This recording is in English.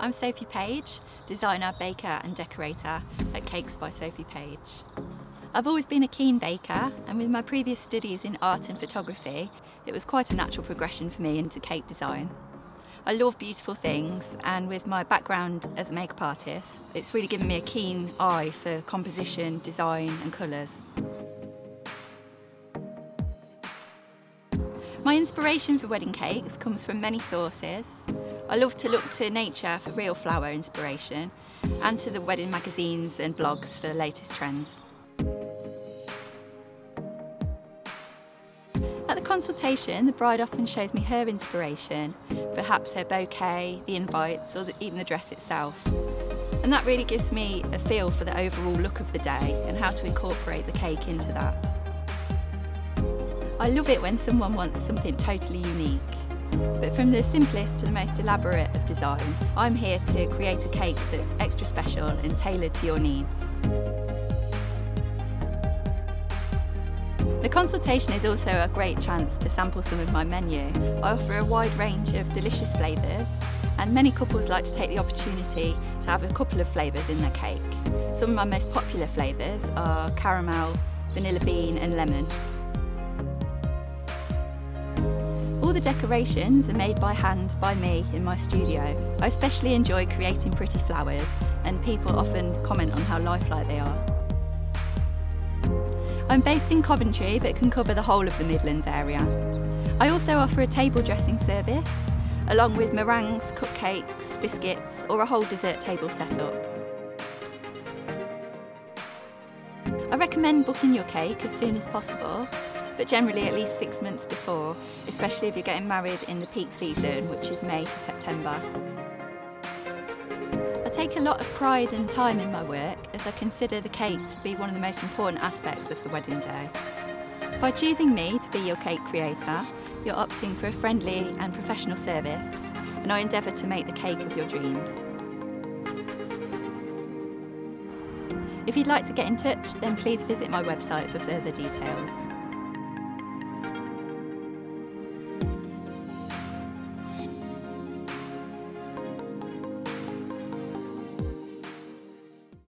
I'm Sophie Page, designer, baker and decorator at Cakes by Sophie Page. I've always been a keen baker, and with my previous studies in art and photography, it was quite a natural progression for me into cake design. I love beautiful things, and with my background as a makeup artist, it's really given me a keen eye for composition, design and colours. My inspiration for wedding cakes comes from many sources. I love to look to nature for real flower inspiration and to the wedding magazines and blogs for the latest trends. At the consultation, the bride often shows me her inspiration, perhaps her bouquet, the invites or even the dress itself. And that really gives me a feel for the overall look of the day and how to incorporate the cake into that. I love it when someone wants something totally unique, but from the simplest to the most elaborate of design, I'm here to create a cake that's extra special and tailored to your needs. The consultation is also a great chance to sample some of my menu. I offer a wide range of delicious flavours, and many couples like to take the opportunity to have a couple of flavours in their cake. Some of my most popular flavours are caramel, vanilla bean and lemon. All the decorations are made by hand by me in my studio. I especially enjoy creating pretty flowers, and people often comment on how lifelike they are. I'm based in Coventry but can cover the whole of the Midlands area. I also offer a table dressing service, along with meringues, cupcakes, biscuits or a whole dessert table setup. I recommend booking your cake as soon as possible, but generally at least 6 months before, especially if you're getting married in the peak season, which is May to September. I take a lot of pride and time in my work, as I consider the cake to be one of the most important aspects of the wedding day. By choosing me to be your cake creator, you're opting for a friendly and professional service, and I endeavour to make the cake of your dreams. If you'd like to get in touch, then please visit my website for further details.